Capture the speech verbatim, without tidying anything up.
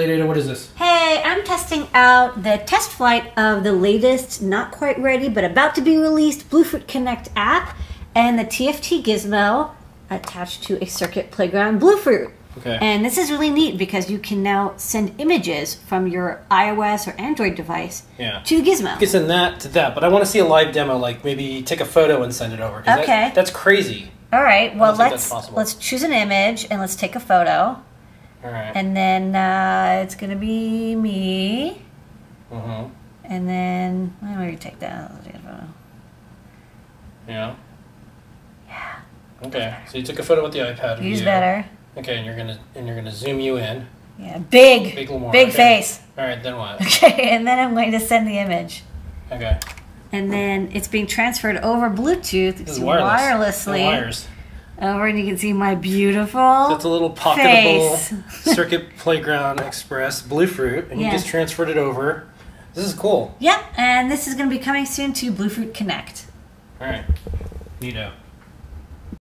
Hey Data, what is this? Hey, I'm testing out the test flight of the latest, not quite ready, but about to be released Bluefruit Connect app and the T F T Gizmo attached to a Circuit Playground Bluefruit. Okay. And this is really neat because you can now send images from your iOS or Android device yeah. to the Gizmo. You can send that to that, but I want to see a live demo, like maybe take a photo and send it over. Okay. That, that's crazy. All right, well, let's, let's choose an image and let's take a photo. All right. And then uh, it's going to be me. Mm-hmm. And then, let me take that. I'll take a photo. Yeah. Yeah. Okay. So you took a photo with the iPad. Use better. Okay, and you're gonna and you're gonna zoom you in. Yeah. Big. Big Lamar. Big okay. face. All right. Then what? Okay, and then I'm going to send the image. Okay. And then it's being transferred over Bluetooth it's wireless. wirelessly. The wires. Over, and you can see my beautiful. So it's a little pocketable face. Circuit Playground Express Bluefruit, and yeah. you just transferred it over. This is cool. Yep, and this is going to be coming soon to Bluefruit Connect. All right, neato.